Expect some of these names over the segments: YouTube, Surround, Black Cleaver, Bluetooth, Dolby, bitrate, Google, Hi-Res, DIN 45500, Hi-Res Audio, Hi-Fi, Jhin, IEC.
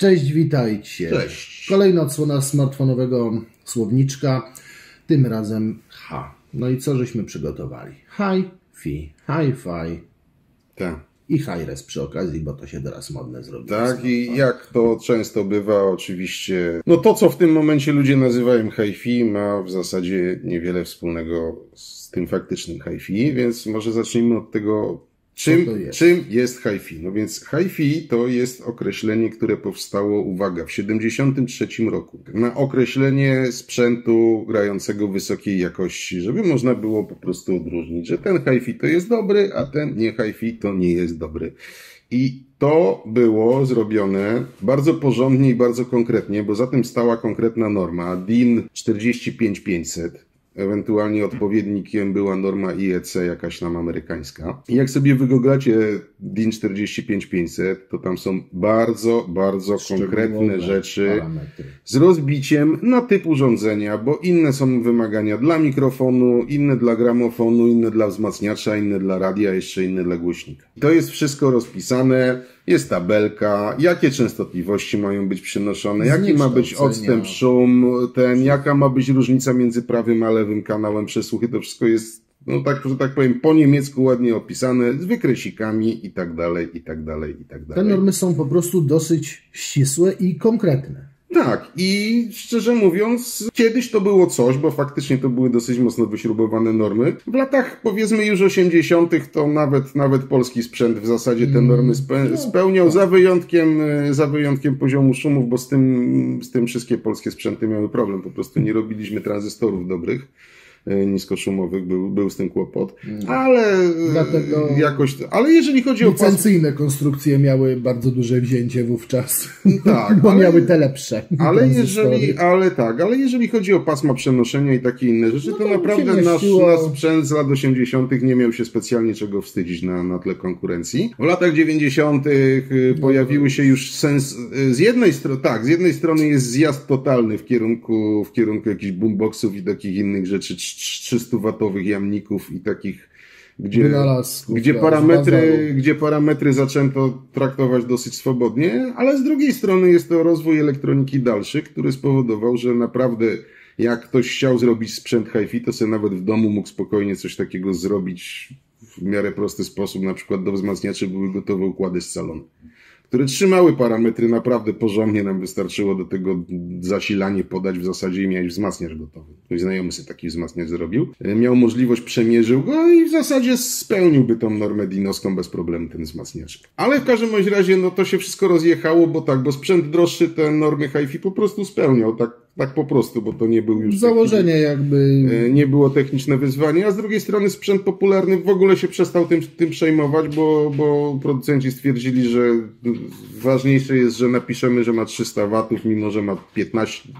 Cześć, witajcie. Cześć. Kolejna odsłona smartfonowego słowniczka, tym razem H. No i co żeśmy przygotowali? Hi-Fi, Hi-Fi tak. I Hi-Res przy okazji, bo to się teraz modne zrobiło. Tak i jak to często bywa oczywiście, no to co w tym momencie ludzie nazywają Hi-Fi ma w zasadzie niewiele wspólnego z tym faktycznym Hi-Fi, więc może zacznijmy od tego. Czym jest Hi-Fi? No więc Hi-Fi to jest określenie, które powstało, uwaga, w 1973 roku na określenie sprzętu grającego wysokiej jakości, żeby można było po prostu odróżnić, że ten Hi-Fi to jest dobry, a ten nie Hi-Fi to nie jest dobry. I to było zrobione bardzo porządnie i bardzo konkretnie, bo za tym stała konkretna norma DIN 45500. Ewentualnie odpowiednikiem była norma IEC, jakaś tam amerykańska. I jak sobie wygooglacie DIN 45500, to tam są bardzo, bardzo konkretne rzeczy parametry. Z rozbiciem na typ urządzenia, bo inne są wymagania dla mikrofonu, inne dla gramofonu, inne dla wzmacniacza, inne dla radia, jeszcze inne dla głośnika. To jest wszystko rozpisane. Jest tabelka, jakie częstotliwości mają być przenoszone, jaki ma być odstęp, szum, jaka ma być różnica między prawym a lewym kanałem przesłuchy, to wszystko jest, no tak, że tak powiem, po niemiecku ładnie opisane, z wykresikami i tak dalej, i tak dalej, i tak dalej. Te normy są po prostu dosyć ścisłe i konkretne. Tak, i szczerze mówiąc, kiedyś to było coś, bo faktycznie to były dosyć mocno wyśrubowane normy. W latach, powiedzmy, już 80. to nawet polski sprzęt w zasadzie te normy spełniał, za wyjątkiem poziomu szumów, bo z tym wszystkie polskie sprzęty miały problem. Po prostu nie robiliśmy tranzystorów dobrych, niskoszumowych, był z tym kłopot. Ale dlatego jakoś. Ale jeżeli chodzi o licencyjne konstrukcje miały bardzo duże wzięcie wówczas. Tak, bo miały te lepsze. Ale jeżeli chodzi o pasma przenoszenia i takie inne rzeczy, no to naprawdę nasz sprzęt z lat 80. nie miał się specjalnie czego wstydzić na tle konkurencji. W latach 90. pojawiły się już z jednej strony jest zjazd totalny w kierunku jakichś boomboxów i takich innych rzeczy, 300-watowych jamników i takich, gdzie parametry zaczęto traktować dosyć swobodnie, ale z drugiej strony jest to rozwój elektroniki dalszy, który spowodował, że naprawdę jak ktoś chciał zrobić sprzęt Hi-Fi, to sobie nawet w domu mógł spokojnie coś takiego zrobić w miarę prosty sposób, na przykład do wzmacniaczy były gotowe układy z salonu, które trzymały parametry naprawdę porządnie, nam wystarczyło do tego zasilanie podać w zasadzie i miałeś wzmacniacz gotowy. Mój znajomy sobie taki wzmacniacz zrobił. Miał możliwość, przemierzył go i w zasadzie spełniłby tą normę dinowską bez problemu ten wzmacniacz. Ale w każdym razie no to się wszystko rozjechało, bo sprzęt droższy te normy Hi-Fi po prostu spełniał, tak po prostu, bo to nie był już założenie jakby. Nie było techniczne wyzwanie, a z drugiej strony sprzęt popularny w ogóle się przestał tym przejmować, bo producenci stwierdzili, że ważniejsze jest, że napiszemy, że ma 300 watów, mimo że ma 15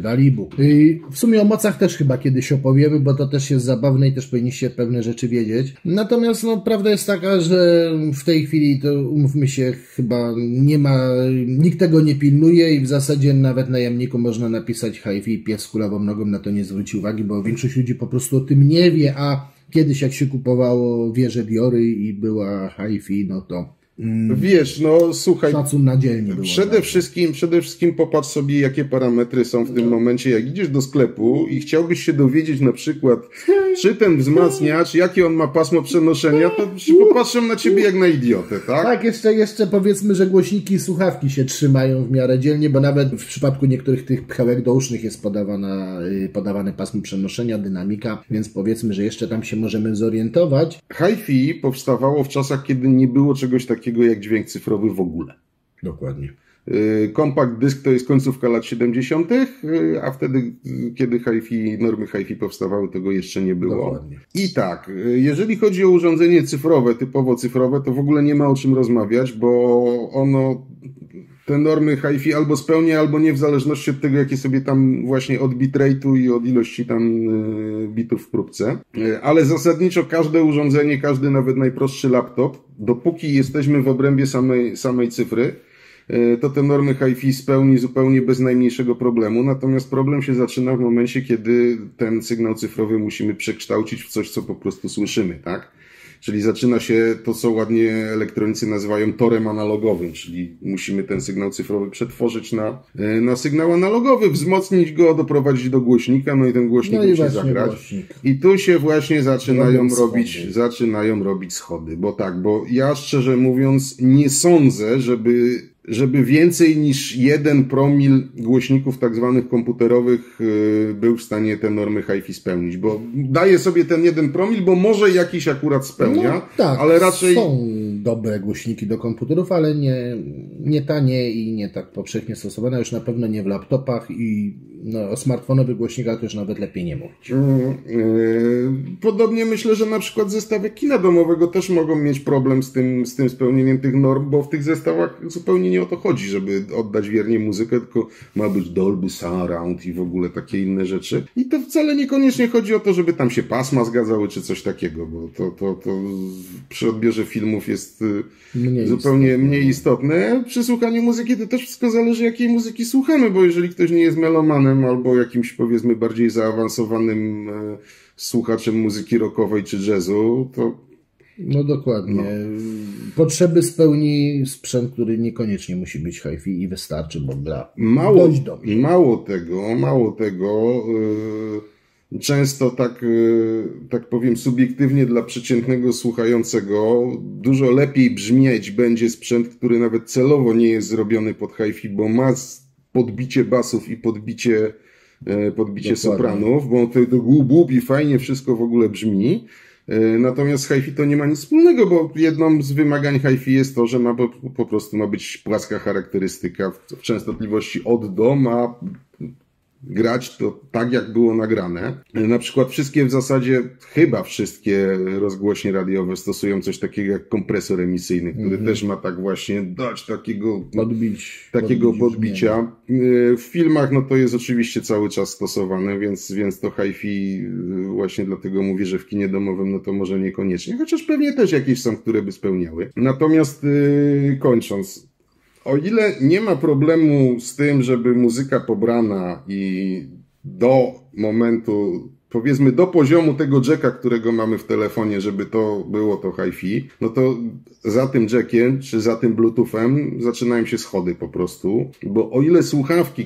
dalibu. I w sumie o mocach też chyba kiedyś opowiemy, bo to też jest zabawne i też powinniście pewne rzeczy wiedzieć. Natomiast no, prawda jest taka, że w tej chwili to umówmy się, chyba nie ma, nikt tego nie pilnuje i w zasadzie nawet na jamniku można napisać Hi-Fi, pies z kulawą nogą na to nie zwróci uwagi, bo większość ludzi po prostu o tym nie wie, a kiedyś jak się kupowało wieże Diory i była Hi-Fi, no to wiesz, no słuchaj, przede wszystkim popatrz sobie, jakie parametry są w tym momencie, jak idziesz do sklepu i chciałbyś się dowiedzieć na przykład, czy ten wzmacniacz, jakie on ma pasmo przenoszenia, to popatrzę na ciebie jak na idiotę, tak? Tak, jeszcze powiedzmy, że głośniki i słuchawki się trzymają w miarę dzielnie, bo nawet w przypadku niektórych tych pchełek dousznych jest podawane pasmo przenoszenia, dynamika, więc powiedzmy, że jeszcze tam się możemy zorientować. Hi-Fi powstawało w czasach, kiedy nie było czegoś takiego jak dźwięk cyfrowy w ogóle. Dokładnie. Kompakt dysk to jest końcówka lat 70., a wtedy, kiedy Hi-Fi, normy Hi-Fi powstawały, tego jeszcze nie było. Dokładnie. I tak, jeżeli chodzi o urządzenie cyfrowe, typowo cyfrowe, to w ogóle nie ma o czym rozmawiać, bo ono te normy Hi-Fi albo spełnia, albo nie, w zależności od tego, jakie sobie tam właśnie od bitrate'u i od ilości tam bitów w próbce. Ale zasadniczo każde urządzenie, każdy nawet najprostszy laptop, dopóki jesteśmy w obrębie samej cyfry, to te normy Hi-Fi spełni zupełnie bez najmniejszego problemu, natomiast problem się zaczyna w momencie, kiedy ten sygnał cyfrowy musimy przekształcić w coś, co po prostu słyszymy, tak? Czyli zaczyna się to, co ładnie elektronicy nazywają torem analogowym, czyli musimy ten sygnał cyfrowy przetworzyć na sygnał analogowy, wzmocnić go, doprowadzić do głośnika, no i ten głośnik musi zagrać. Głośnik. I tu się właśnie zaczynają robić schody, bo ja szczerze mówiąc nie sądzę, żeby więcej niż 1 promil głośników tak zwanych komputerowych był w stanie te normy Hi-Fi spełnić, bo daje sobie ten 1 promil, bo może jakiś akurat spełnia, no, tak, ale raczej... Są dobre głośniki do komputerów, ale nie tanie i nie tak powszechnie stosowane, już na pewno nie w laptopach i no, o smartfonowych głośnikach już nawet lepiej nie mówić. Podobnie myślę, że na przykład zestawy kina domowego też mogą mieć problem z tym spełnieniem tych norm, bo w tych zestawach zupełnie nie o to chodzi, żeby oddać wiernie muzykę, tylko ma być Dolby, Surround i w ogóle takie inne rzeczy. I to wcale niekoniecznie chodzi o to, żeby tam się pasma zgadzały czy coś takiego, bo to przy odbiorze filmów jest zupełnie mniej istotne. Przy słuchaniu muzyki to też wszystko zależy, jakiej muzyki słuchamy, bo jeżeli ktoś nie jest melomanem albo jakimś, powiedzmy, bardziej zaawansowanym słuchaczem muzyki rockowej czy jazzu, to... No dokładnie. No. Potrzeby spełni sprzęt, który niekoniecznie musi być Hi-Fi i wystarczy, bo dla dość dobrze. Mało tego, często tak powiem subiektywnie dla przeciętnego słuchającego dużo lepiej brzmieć będzie sprzęt, który nawet celowo nie jest zrobiony pod Hi-Fi, bo ma podbicie basów i podbicie sopranów, bo to głupi fajnie wszystko w ogóle brzmi. Natomiast Hi-Fi to nie ma nic wspólnego, bo jedną z wymagań Hi-Fi jest to, że po prostu ma być płaska charakterystyka w częstotliwości od do, ma grać to tak, jak było nagrane. Na przykład wszystkie w zasadzie, chyba wszystkie rozgłośnie radiowe stosują coś takiego jak kompresor emisyjny, który też ma tak właśnie dać takiego podbicia. W filmach no to jest oczywiście cały czas stosowane, więc to Hi-Fi właśnie dlatego mówię, że w kinie domowym no to może niekoniecznie, chociaż pewnie też jakieś są, które by spełniały. Natomiast kończąc, o ile nie ma problemu z tym, żeby muzyka pobrana i do momentu, powiedzmy do poziomu tego jacka, którego mamy w telefonie, żeby to było to Hi-Fi, no to za tym jackiem, czy za tym Bluetoothem zaczynają się schody po prostu, bo o ile słuchawki,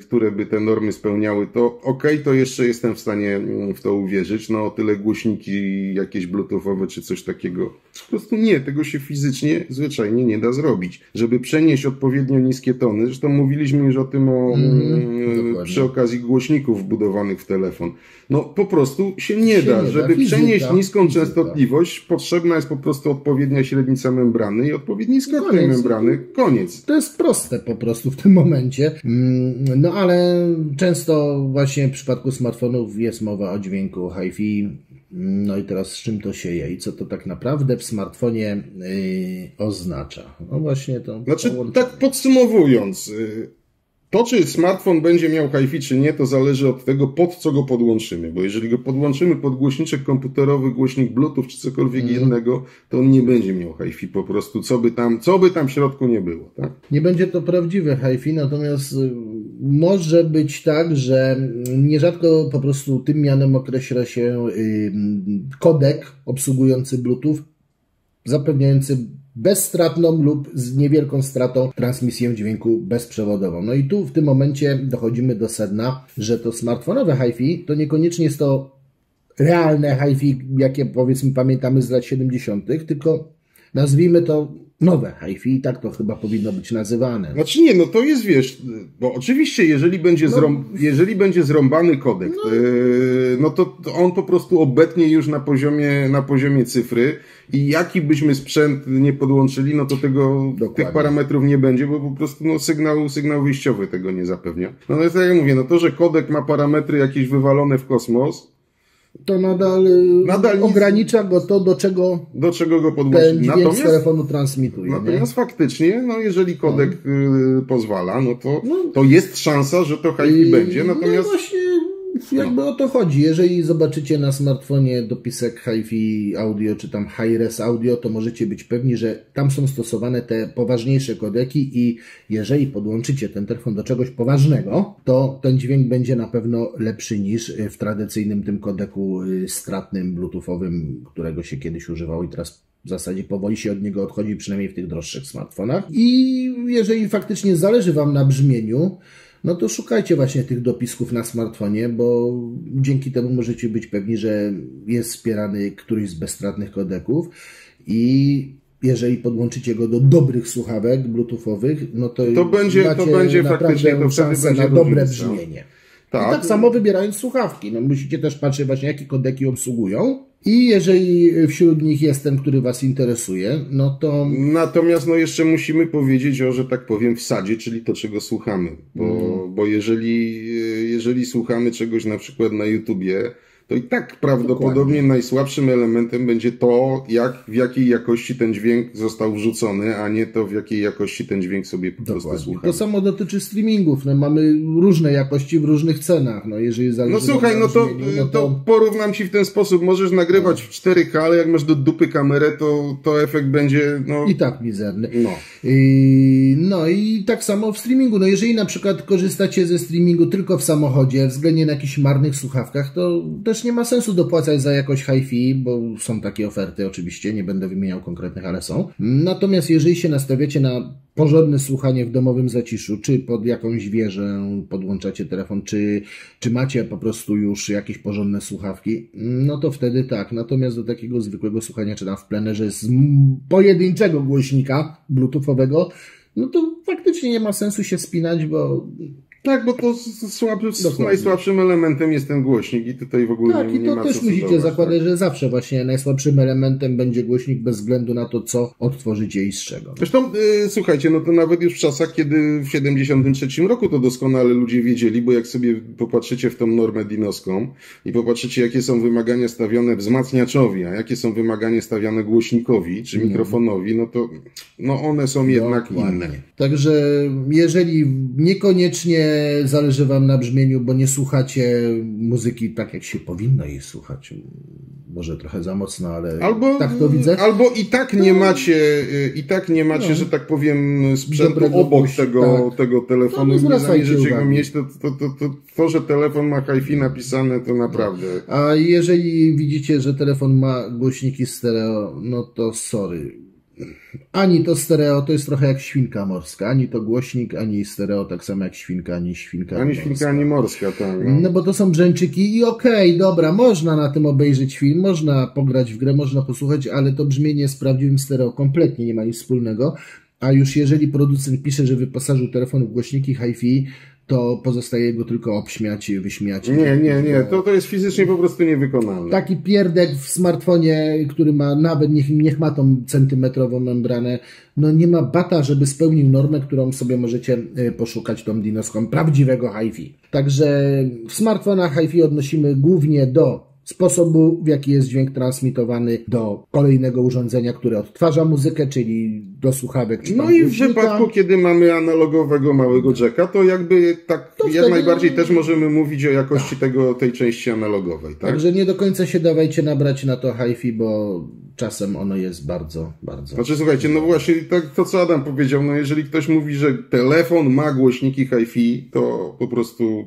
które by te normy spełniały, to okej, to jeszcze jestem w stanie w to uwierzyć, no o tyle głośniki jakieś Bluetoothowe, czy coś takiego, po prostu nie, tego się fizycznie zwyczajnie nie da zrobić, żeby przenieść odpowiednio niskie tony, zresztą mówiliśmy już o tym przy okazji głośników wbudowanych w telefon. No po prostu się nie da. Żeby przenieść niską częstotliwość, potrzebna jest po prostu odpowiednia średnica membrany i odpowiedni skok tej membrany. Koniec. To jest proste po prostu w tym momencie. No ale często właśnie w przypadku smartfonów jest mowa o dźwięku Hi-Fi. No i teraz z czym to się je i co to tak naprawdę w smartfonie oznacza? No właśnie to... Znaczy tak podsumowując... To, czy smartfon będzie miał Hi-Fi, czy nie, to zależy od tego, pod co go podłączymy. Bo jeżeli go podłączymy pod głośniczek komputerowy, głośnik Bluetooth, czy cokolwiek innego, to on nie będzie miał Hi-Fi po prostu, co by tam w środku nie było. Tak? Nie będzie to prawdziwe Hi-Fi, natomiast może być tak, że nierzadko po prostu tym mianem określa się kodek obsługujący Bluetooth, zapewniający bezstratną lub z niewielką stratą transmisję dźwięku bezprzewodową. No i tu w tym momencie dochodzimy do sedna, że to smartfonowe Hi-Fi to niekoniecznie jest to realne Hi-Fi, jakie powiedzmy pamiętamy z lat 70., tylko nazwijmy to nowe Hi-Fi i tak to chyba powinno być nazywane. Znaczy nie, no to jest, wiesz, bo oczywiście jeżeli będzie, jeżeli będzie zrąbany kodek, no to on po prostu obetnie już na poziomie cyfry i jaki byśmy sprzęt nie podłączyli, no to tych parametrów nie będzie, bo po prostu no, sygnał wyjściowy tego nie zapewnia. No ale tak jak mówię, no to, że kodek ma parametry jakieś wywalone w kosmos, to nadal ogranicza go to, do czego go podłączyć. Natomiast z telefonu transmituje. Natomiast faktycznie, no jeżeli kodek pozwala, no to jest szansa, że to Hi-Fi będzie. Natomiast no właśnie jakby o to chodzi. Jeżeli zobaczycie na smartfonie dopisek Hi-Fi Audio czy tam Hi-Res Audio, to możecie być pewni, że tam są stosowane te poważniejsze kodeki i jeżeli podłączycie ten telefon do czegoś poważnego, to ten dźwięk będzie na pewno lepszy niż w tradycyjnym tym kodeku stratnym, bluetoothowym, którego się kiedyś używało i teraz w zasadzie powoli się od niego odchodzi, przynajmniej w tych droższych smartfonach. I jeżeli faktycznie zależy Wam na brzmieniu, no to szukajcie właśnie tych dopisków na smartfonie, bo dzięki temu możecie być pewni, że jest wspierany któryś z bezstratnych kodeków i jeżeli podłączycie go do dobrych słuchawek bluetoothowych, no to to będzie faktycznie to szansę na dobre brzmienie. Tak. I tak samo wybierając słuchawki. No musicie też patrzeć właśnie, jakie kodeki obsługują. I jeżeli wśród nich jest ten, który Was interesuje, no to... Natomiast no jeszcze musimy powiedzieć o, że tak powiem, wsadzie, czyli to, czego słuchamy. Bo jeżeli słuchamy czegoś na przykład na YouTubie, to i tak prawdopodobnie najsłabszym elementem będzie to, w jakiej jakości ten dźwięk został wrzucony, a nie to, w jakiej jakości ten dźwięk sobie po prostu słuchamy. To samo dotyczy streamingów. No, mamy różne jakości w różnych cenach. No, jeżeli zależy to porównam Ci w ten sposób. Możesz nagrywać w 4K, ale jak masz do dupy kamerę, to efekt będzie... No... I tak mizerny. I tak samo w streamingu. No, jeżeli na przykład korzystacie ze streamingu tylko w samochodzie, względnie na jakichś marnych słuchawkach, to też nie ma sensu dopłacać za jakość Hi-Fi, bo są takie oferty oczywiście, nie będę wymieniał konkretnych, ale są. Natomiast jeżeli się nastawiacie na porządne słuchanie w domowym zaciszu, czy pod jakąś wieżę podłączacie telefon, czy macie po prostu już jakieś porządne słuchawki, no to wtedy tak. Natomiast do takiego zwykłego słuchania, czy tam w plenerze z pojedynczego głośnika bluetoothowego, no to faktycznie nie ma sensu się spinać, bo... Tak, bo to najsłabszym elementem jest ten głośnik i tutaj w ogóle nie ma co. Tak, i to też musicie zakładać, że zawsze właśnie najsłabszym elementem będzie głośnik bez względu na to, co odtworzycie i z czego. Zresztą, słuchajcie, no to nawet już w czasach, kiedy w 73 roku to doskonale ludzie wiedzieli, bo jak sobie popatrzycie w tą normę dinowską i popatrzycie, jakie są wymagania stawiane wzmacniaczowi, a jakie są wymagania stawiane głośnikowi czy mikrofonowi, no to one są jednak inne. Także jeżeli niekoniecznie zależy Wam na brzmieniu, bo nie słuchacie muzyki tak, jak się powinno jej słuchać. Może trochę za mocno, ale tak to widzę. Albo i tak nie macie, że tak powiem, sprzętu obok tego telefonu. Nie zamierzycie go mieć, to, że telefon ma Hi-Fi napisane, to naprawdę. A jeżeli widzicie, że telefon ma głośniki stereo, no to sorry. Ani to stereo, to jest trochę jak świnka morska. Ani to głośnik, ani stereo, tak samo jak świnka, ani świnka morska. Ani świnka, ani morska, tak. No bo to są brzęczyki i dobra, można na tym obejrzeć film, można pograć w grę, można posłuchać, ale to brzmienie z prawdziwym stereo kompletnie nie ma nic wspólnego. A już jeżeli producent pisze, że wyposażył telefon w głośniki Hi-Fi, to pozostaje go tylko obśmiać i wyśmiać. Nie. To jest fizycznie po prostu niewykonalne. Taki pierdek w smartfonie, który ma nawet, niech ma tą centymetrową membranę, no nie ma bata, żeby spełnił normę, którą sobie możecie poszukać tą dinowską prawdziwego Hi-Fi. Także w smartfonach Hi-Fi odnosimy głównie do sposobu, w jaki jest dźwięk transmitowany do kolejnego urządzenia, które odtwarza muzykę, czyli do słuchawek. Czy no i w przypadku, kiedy mamy analogowego małego jacka, to jakby jak najbardziej też możemy mówić o jakości tej części analogowej. Tak? Także nie do końca się dawajcie nabrać na to Hi-Fi, bo czasem ono jest bardzo, bardzo... Znaczy słuchajcie, no właśnie tak to, co Adam powiedział, no jeżeli ktoś mówi, że telefon ma głośniki Hi-Fi, to po prostu...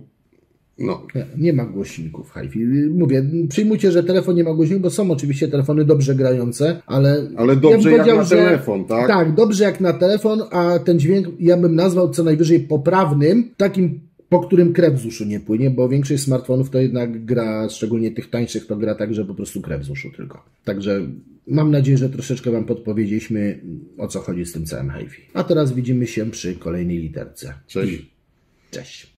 Nie ma głośników Hi-Fi. Mówię, przyjmujcie, że telefon nie ma głośników, bo są oczywiście telefony dobrze grające, ale dobrze jak na telefon, tak? Tak, dobrze jak na telefon, a ten dźwięk ja bym nazwał co najwyżej poprawnym, takim, po którym krew z uszu nie płynie, bo większość smartfonów to jednak gra, szczególnie tych tańszych, to gra tak, że po prostu krew z uszu tylko. Także mam nadzieję, że troszeczkę Wam podpowiedzieliśmy, o co chodzi z tym całym Hi-Fi. A teraz widzimy się przy kolejnej literce. Cześć. Cześć.